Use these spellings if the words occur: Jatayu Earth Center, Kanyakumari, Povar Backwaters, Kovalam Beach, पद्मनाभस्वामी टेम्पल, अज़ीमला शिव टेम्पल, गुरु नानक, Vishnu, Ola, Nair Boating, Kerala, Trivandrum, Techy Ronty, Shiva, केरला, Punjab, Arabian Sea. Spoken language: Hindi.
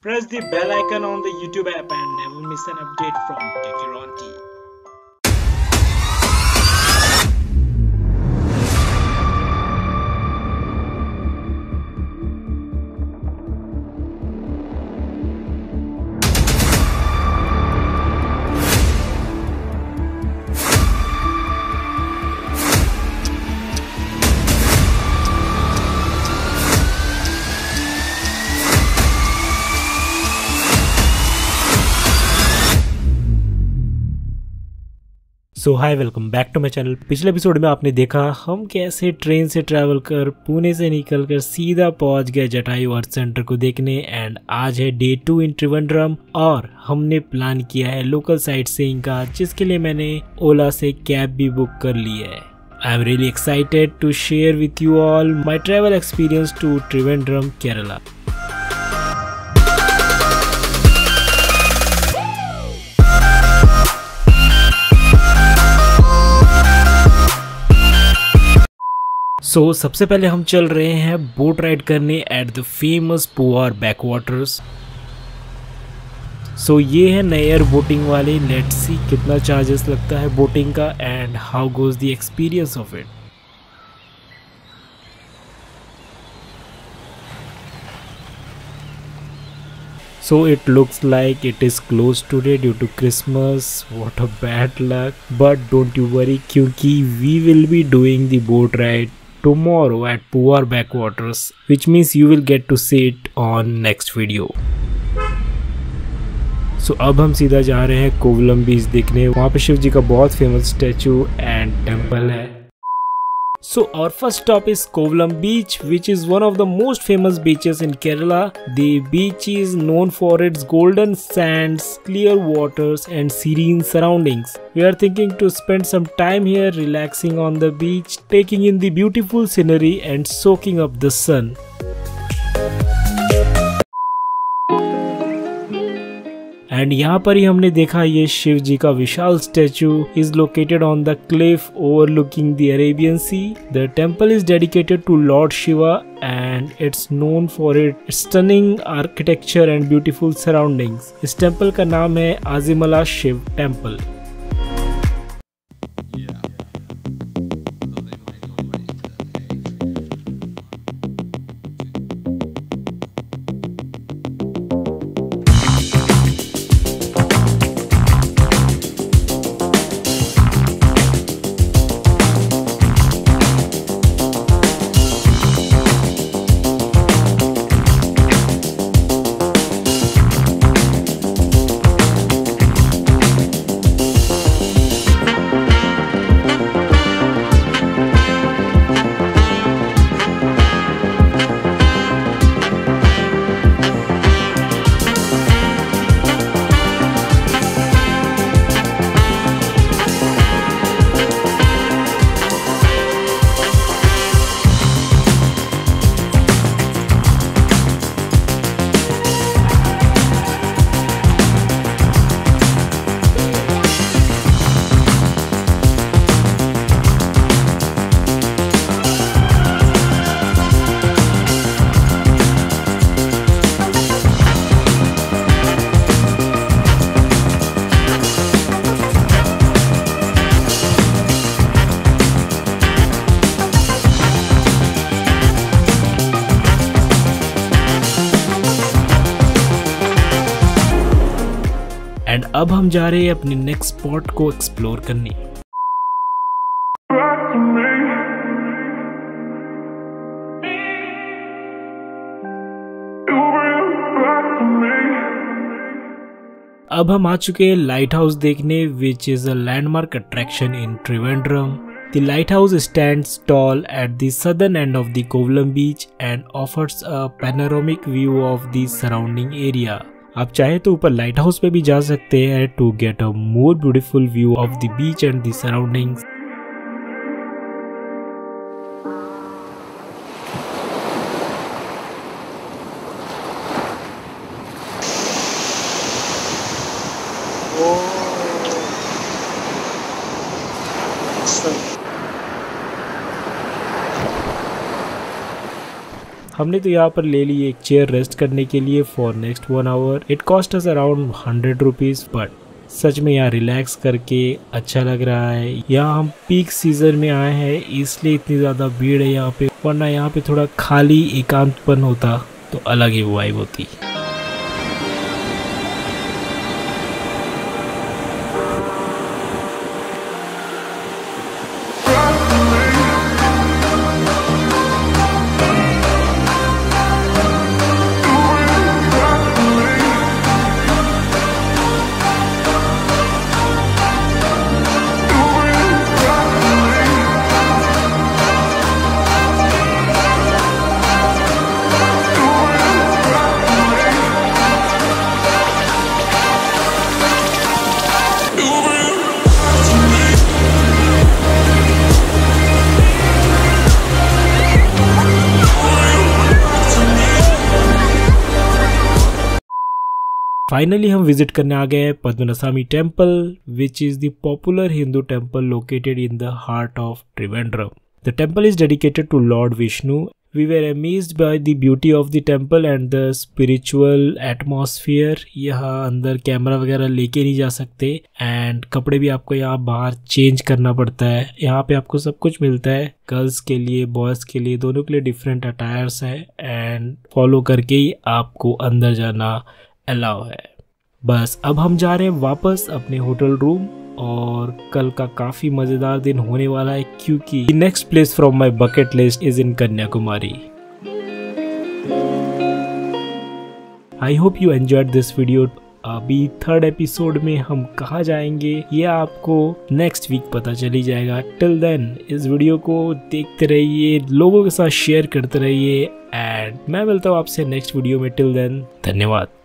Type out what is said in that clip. Press the bell icon on the YouTube app and never miss an update from Techy Ronty. So hi welcome back to my channel. पिछले एपिसोड में आपने देखा हम कैसे ट्रेन से ट्रैवल कर पुणे से निकलकर सीधा पहुंच गए जटायु अर्थ सेंटर को देखने। एंड आज है डे 2 इन त्रिवेंद्रम और हमने प्लान किया है लोकल साइट सीइंग का, जिसके लिए मैंने ओला से कैब भी बुक कर ली है। I am really excited to share with you all my travel experience to Trivandrum केरला। So सबसे पहले हम चल रहे हैं बोट राइड करने at the famous Poovar backwaters. So ये है नायर बोटिंग वाले। लेट्स सी कितना चार्जेस लगता है बोटिंग का and how goes the experience of it. So it looks like it is closed today due to Christmas. What a bad luck! But don't you worry, क्योंकि we will be doing the boat ride tomorrow at Povar Backwaters, which means you will get to see it on next video. So अब हम सीधा जा रहे हैं कोवलम बीच देखने। वहाँ पे शिव जी का बहुत फेमस स्टैचू एंड टेम्पल है। So our first stop is Kovalam Beach, which is one of the most famous beaches in Kerala. The beach is known for its golden sands, clear waters and serene surroundings. We are thinking to spend some time here relaxing on the beach, taking in the beautiful scenery and soaking up the sun. And यहाँ पर ही हमने देखा ये शिव जी का विशाल statue is located on the cliff overlooking the Arabian sea. The temple is dedicated to lord Shiva and it's known for it stunning architecture and beautiful surroundings. इस टेम्पल का नाम है अज़ीमला शिव टेम्पल। एंड अब हम जा रहे हैं अपने नेक्स्ट स्पॉट को एक्सप्लोर करने। अब हम आ चुके हैं लाइट हाउस देखने, which is a landmark attraction in Trivandrum. The lighthouse stands tall at the southern end of the Kovalam beach and offers a panoramic view of the surrounding area. आप चाहे तो ऊपर लाइट हाउस पे भी जा सकते हैं to get a more beautiful view of the beach and the surroundings. हमने तो यहाँ पर ले ली एक चेयर रेस्ट करने के लिए for next 1 hour. It cost us around 100 rupees, but सच में यहाँ रिलैक्स करके अच्छा लग रहा है। यहाँ हम पीक सीजन में आए हैं इसलिए इतनी ज़्यादा भीड़ है यहाँ पे, वरना यहाँ पे थोड़ा खाली एकांतपन होता तो अलग ही वाइब होती। फाइनली हम विजिट करने आ गए पद्मनाभस्वामी टेम्पल, which is the popular Hindu temple located in the heart of Trivandrum. The temple is dedicated to lord Vishnu. We were amazed by the beauty of the temple and the spiritual atmosphere. यहाँ अंदर कैमरा वगैरह लेके नहीं जा सकते एंड कपड़े भी आपको यहाँ बाहर चेंज करना पड़ता है। यहाँ पे आपको सब कुछ मिलता है, गर्ल्स के लिए बॉयज़ के लिए दोनों के लिए डिफरेंट अटायर्स हैं एंड फॉलो करके ही आपको अंदर जाना अलाउ है। बस अब हम जा रहे हैं वापस अपने होटल रूम और कल का काफ़ी मज़ेदार दिन होने वाला है क्योंकि next place from my bucket list is in Kanyakumari. I hope you enjoyed this video. अभी 3rd एपिसोड में हम कहाँ जाएंगे ये आपको नेक्स्ट वीक पता चली जाएगा। टिल देन इस वीडियो को देखते रहिए, लोगों के साथ शेयर करते रहिए एंड मैं मिलता हूँ आपसे नेक्स्ट वीडियो में। टिल देन धन्यवाद।